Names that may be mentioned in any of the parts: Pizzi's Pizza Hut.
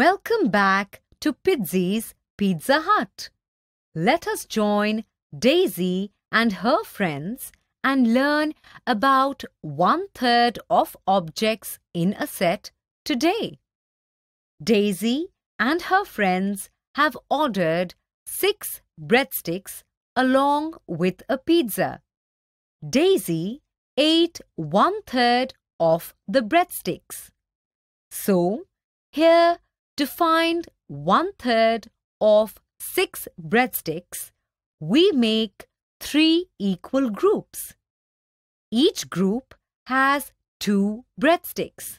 Welcome back to Pizzi's Pizza Hut. Let us join Daisy and her friends and learn about 1/3 of objects in a set today. Daisy and her friends have ordered 6 breadsticks along with a pizza. Daisy ate 1/3 of the breadsticks. So, here to find 1/3 of 6 breadsticks, we make 3 equal groups. Each group has 2 breadsticks.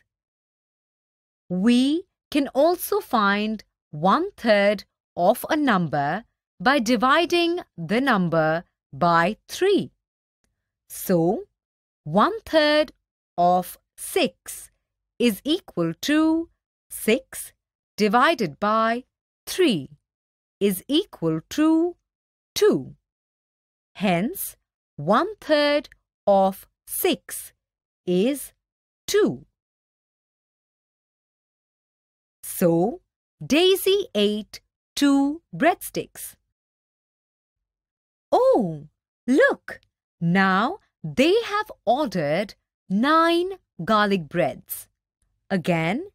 We can also find 1/3 of a number by dividing the number by 3. So, 1/3 of 6 is equal to 6 divided by 3 is equal to 2. Hence, 1/3 of 6 is 2. So, Daisy ate 2 breadsticks. Oh, look! Now they have ordered 9 garlic breads. Again,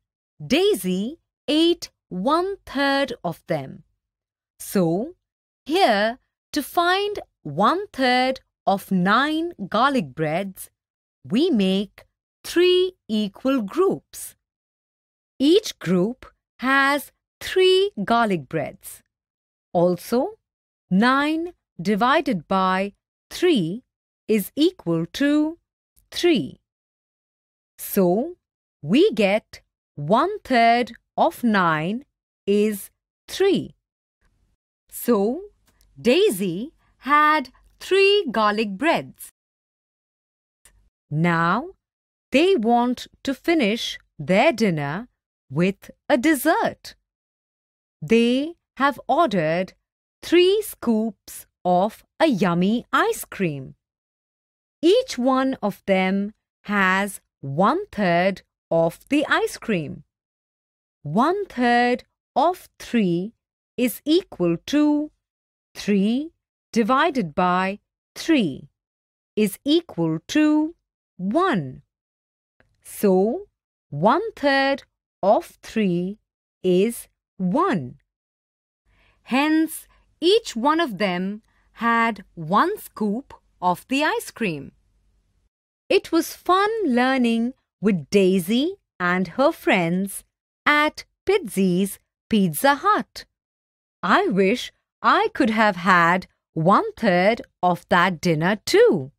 Daisy ate 1/3 of them. So, here to find 1/3 of 9 garlic breads, we make 3 equal groups. Each group has 3 garlic breads. Also, 9 divided by 3 is equal to 3. So, we get 1/3 of 9 is 3. So, Daisy had 3 garlic breads. Now, they want to finish their dinner with a dessert. They have ordered 3 scoops of a yummy ice cream. Each one of them has 1/3 of the ice cream. 1/3 of 3 is equal to 3 divided by 3 is equal to 1. So, 1/3 of 3 is 1. Hence, each one of them had 1 scoop of the ice cream. It was fun learning with Daisy and her friends at Pizzi's Pizza Hut. I wish I could have had 1/3 of that dinner too.